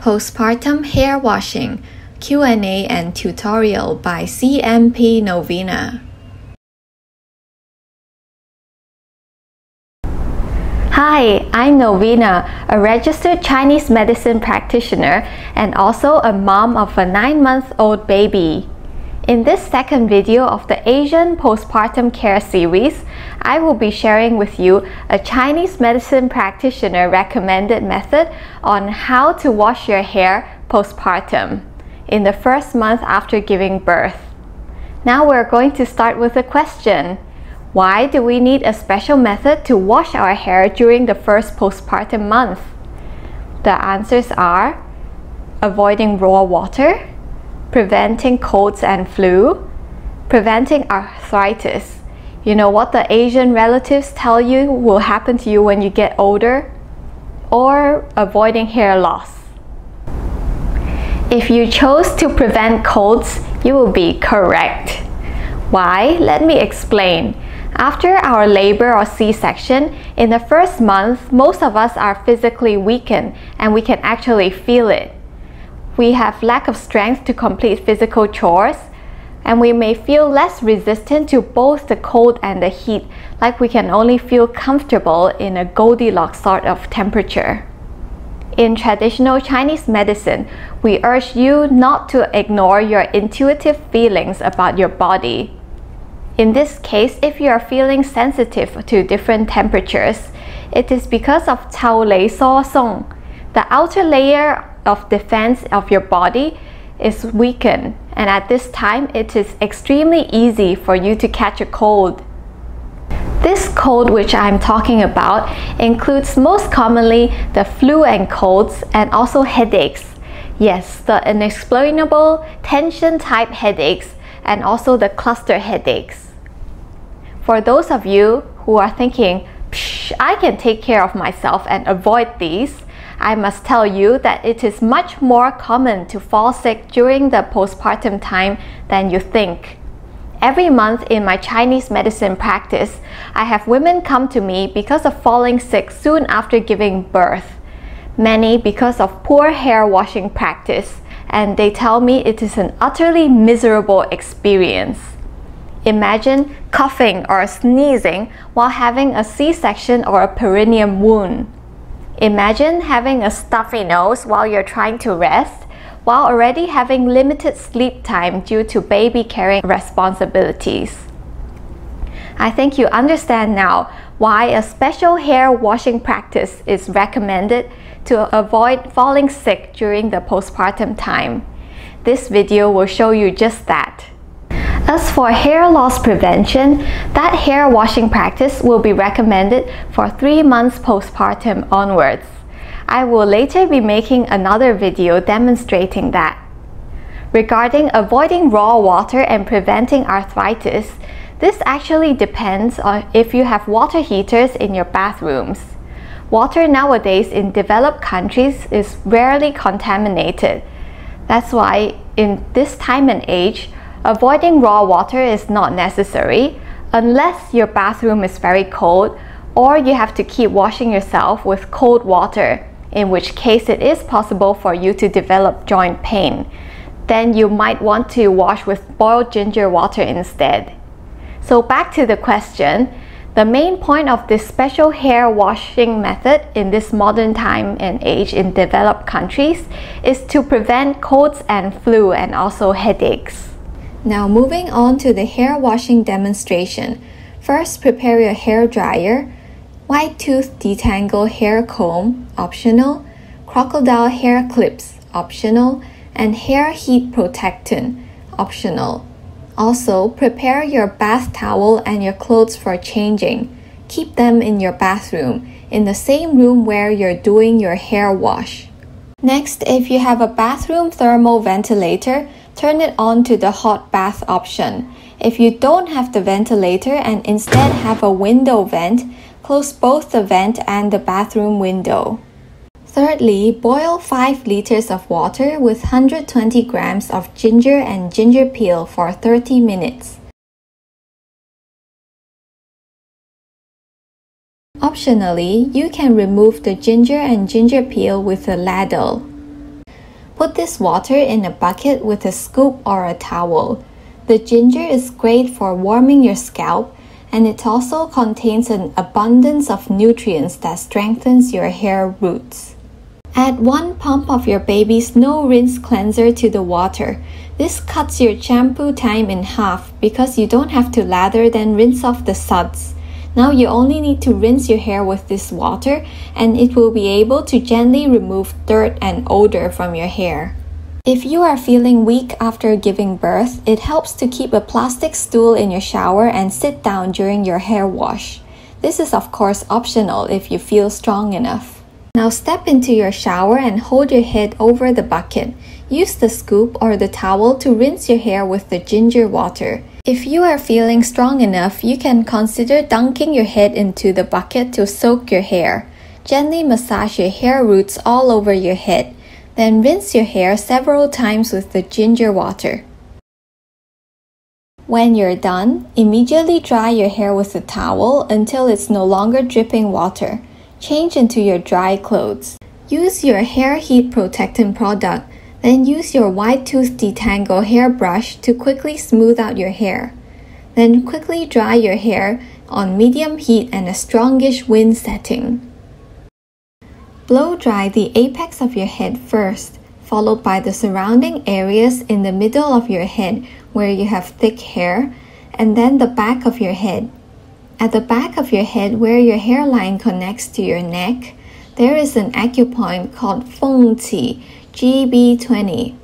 Postpartum Hair Washing, Q&A and Tutorial by CMP Novena. Hi, I'm Novena, a registered Chinese medicine practitioner and also a mom of a 9-month-old baby. In this second video of the Asian Postpartum Care series, I will be sharing with you a Chinese medicine practitioner recommended method on how to wash your hair postpartum in the first month after giving birth. Now we're going to start with a question. Why do we need a special method to wash our hair during the first postpartum month? The answers are avoiding raw water, preventing colds and flu, preventing arthritis. You know what the Asian relatives tell you will happen to you when you get older? Or avoiding hair loss. If you chose to prevent colds, you will be correct. Why? Let me explain. After our labor or C-section, in the first month, most of us are physically weakened and we can actually feel it. We have lack of strength to complete physical chores, and we may feel less resistant to both the cold and the heat, like we can only feel comfortable in a Goldilocks sort of temperature. In traditional Chinese medicine, we urge you not to ignore your intuitive feelings about your body. In this case, if you are feeling sensitive to different temperatures, it is because of tao le sao song. The outer layer of defense of your body is weakened, and at this time, it is extremely easy for you to catch a cold. This cold which I'm talking about includes most commonly the flu and colds and also headaches. Yes, the inexplainable tension type headaches and also the cluster headaches. For those of you who are thinking, "Psh, I can take care of myself and avoid these," I must tell you that it is much more common to fall sick during the postpartum time than you think. Every month in my Chinese medicine practice, I have women come to me because of falling sick soon after giving birth. Many because of poor hair washing practice, and they tell me it is an utterly miserable experience. Imagine coughing or sneezing while having a C-section or a perineum wound. Imagine having a stuffy nose while you're trying to rest, while already having limited sleep time due to baby carrying responsibilities. I think you understand now why a special hair washing practice is recommended to avoid falling sick during the postpartum time. This video will show you just that. As for hair loss prevention, that hair washing practice will be recommended for 3 months postpartum onwards. I will later be making another video demonstrating that. Regarding avoiding raw water and preventing arthritis, this actually depends on if you have water heaters in your bathrooms. Water nowadays in developed countries is rarely contaminated. That's why in this time and age, avoiding raw water is not necessary unless your bathroom is very cold or you have to keep washing yourself with cold water, in which case it is possible for you to develop joint pain. Then you might want to wash with boiled ginger water instead. So back to the question, the main point of this special hair washing method in this modern time and age in developed countries is to prevent colds and flu and also headaches. Now moving on to the hair washing demonstration. First, prepare your hair dryer, white tooth detangle hair comb, optional, crocodile hair clips, optional, and hair heat protectant, optional. Also, prepare your bath towel and your clothes for changing. Keep them in your bathroom, in the same room where you're doing your hair wash. Next, if you have a bathroom thermal ventilator, turn it on to the hot bath option. If you don't have the ventilator and instead have a window vent, close both the vent and the bathroom window. Thirdly, boil 5 liters of water with 120 grams of ginger and ginger peel for 30 minutes. Optionally, you can remove the ginger and ginger peel with a ladle. Put this water in a bucket with a scoop or a towel. The ginger is great for warming your scalp, and it also contains an abundance of nutrients that strengthens your hair roots. Add 1 pump of your baby's no rinse cleanser to the water. This cuts your shampoo time in half because you don't have to lather then rinse off the suds. Now you only need to rinse your hair with this water, and it will be able to gently remove dirt and odor from your hair. If you are feeling weak after giving birth, it helps to keep a plastic stool in your shower and sit down during your hair wash. This is of course optional if you feel strong enough. Now step into your shower and hold your head over the bucket. Use the scoop or the towel to rinse your hair with the ginger water. If you are feeling strong enough, you can consider dunking your head into the bucket to soak your hair. Gently massage your hair roots all over your head. Then rinse your hair several times with the ginger water. When you're done, immediately dry your hair with a towel until it's no longer dripping water. Change into your dry clothes. Use your hair heat protectant product. Then use your wide tooth detangle hairbrush to quickly smooth out your hair. Then quickly dry your hair on medium heat and a strongish wind setting. Blow dry the apex of your head first, followed by the surrounding areas in the middle of your head where you have thick hair, and then the back of your head. At the back of your head where your hairline connects to your neck, there is an acupoint called Fengchi, GB20.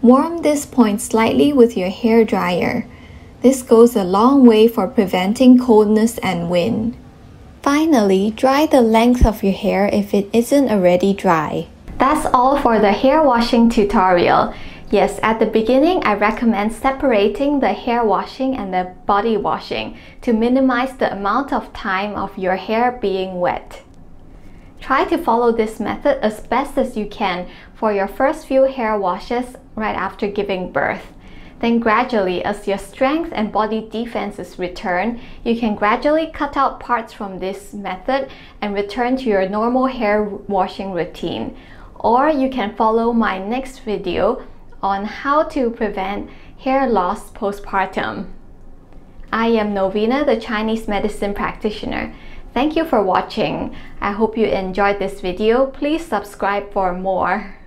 Warm this point slightly with your hair dryer. This goes a long way for preventing coldness and wind. Finally, dry the length of your hair if it isn't already dry. That's all for the hair washing tutorial. Yes, at the beginning I recommend separating the hair washing and the body washing to minimize the amount of time of your hair being wet. Try to follow this method as best as you can for your first few hair washes right after giving birth. Then gradually, as your strength and body defenses return, you can gradually cut out parts from this method and return to your normal hair washing routine. Or you can follow my next video on how to prevent hair loss postpartum. I am Novena, the Chinese medicine practitioner. Thank you for watching. I hope you enjoyed this video. Please subscribe for more.